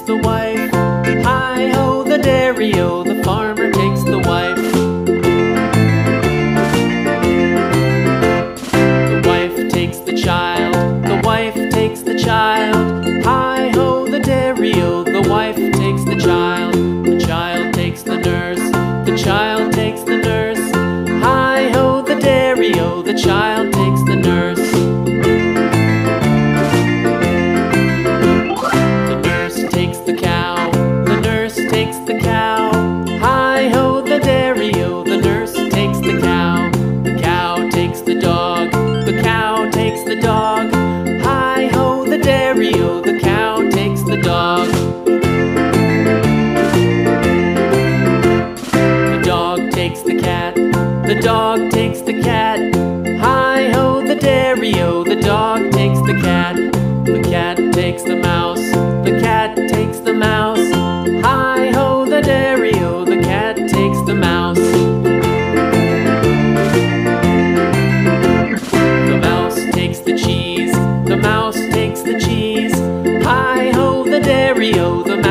takes the wife. Hi-ho, the dairy-o, the farmer takes the wife. The wife takes the child, the wife takes the child. Hi-ho, the dairy-o, the wife takes the child. The child takes the nurse, the child takes the nurse. Hi-ho, the dairy-o, the child takes the nurse. The dog takes the cat. Hi-ho, the dairy-o, the dog takes the cat. The cat takes the mouse, the cat takes the mouse. Hi-ho, the dairy-o, the cat takes the mouse. The mouse takes the cheese, the mouse takes the cheese. Hi-ho, the dairy-o, the mouse.